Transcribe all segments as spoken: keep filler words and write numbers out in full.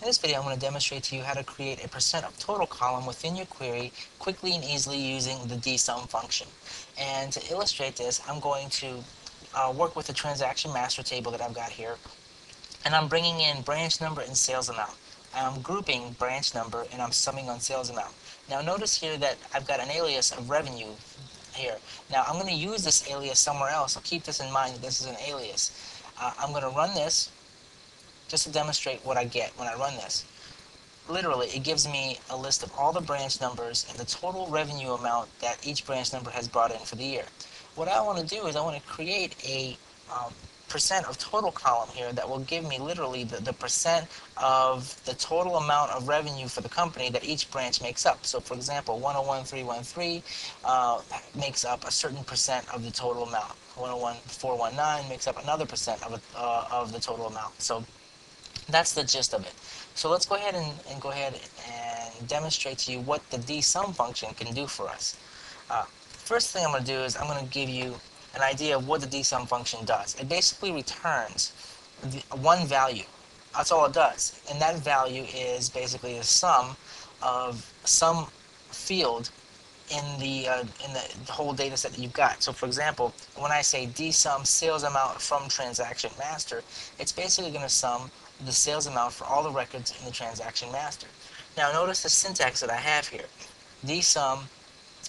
In this video, I'm going to demonstrate to you how to create a percent of total column within your query quickly and easily using the DSum function. And to illustrate this, I'm going to uh, work with the transaction master table that I've got here, and I'm bringing in branch number and sales amount. I'm grouping branch number and I'm summing on sales amount. Now notice here that I've got an alias of revenue here. Now I'm going to use this alias somewhere else, so keep this in mind that this is an alias. Uh, I'm going to run this just to demonstrate what I get when I run this. Literally, it gives me a list of all the branch numbers and the total revenue amount that each branch number has brought in for the year. What I want to do is I want to create a um, percent of total column here that will give me literally the, the percent of the total amount of revenue for the company that each branch makes up. So for example, one oh one three one three uh, makes up a certain percent of the total amount. one oh one four one nine makes up another percent of, uh, of the total amount. So that's the gist of it. So let's go ahead and, and go ahead and demonstrate to you what the DSum function can do for us. Uh, first thing I'm going to do is I'm going to give you an idea of what the DSum function does. It basically returns the, one value. That's all it does. And that value is basically the sum of some field in the uh, in the, the whole data set that you've got. So for example, when I say DSum sales amount from transaction master, it's basically going to sum the sales amount for all the records in the transaction master. Now notice the syntax that I have here. DSum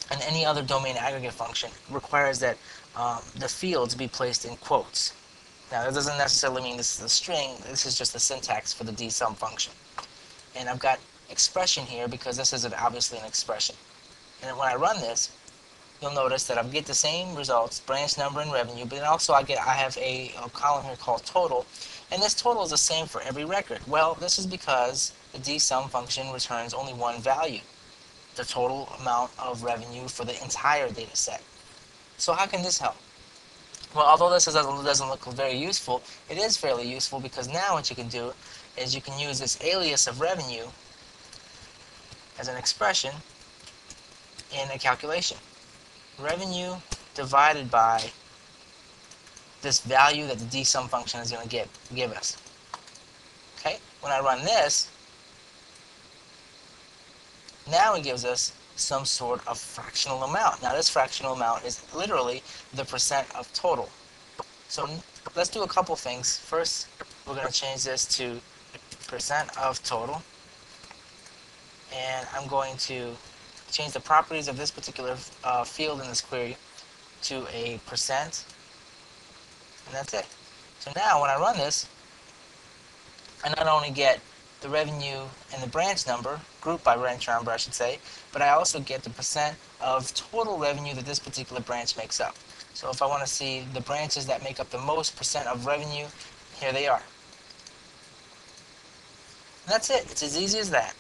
and any other domain aggregate function requires that um, the fields be placed in quotes. Now that doesn't necessarily mean this is a string, this is just the syntax for the DSum function. And I've got expression here because this is an, obviously an expression. And when I run this, you'll notice that I get the same results, branch number and revenue, but then also I get I have a, a column here called total, and this total is the same for every record. Well, this is because the DSum function returns only one value, the total amount of revenue for the entire data set. So how can this help? Well, although this doesn't look very useful, it is fairly useful because now what you can do is you can use this alias of revenue as an expression in a calculation. Revenue divided by this value that the DSum function is going to give, give us. Okay, when I run this, now it gives us some sort of fractional amount. Now this fractional amount is literally the percent of total. So let's do a couple things. First, we're going to change this to percent of total, and I'm going to change the properties of this particular uh, field in this query to a percent, and that's it. So now when I run this, I not only get the revenue and the branch number, grouped by branch number I should say, but I also get the percent of total revenue that this particular branch makes up. So if I want to see the branches that make up the most percent of revenue, here they are. And that's it. It's as easy as that.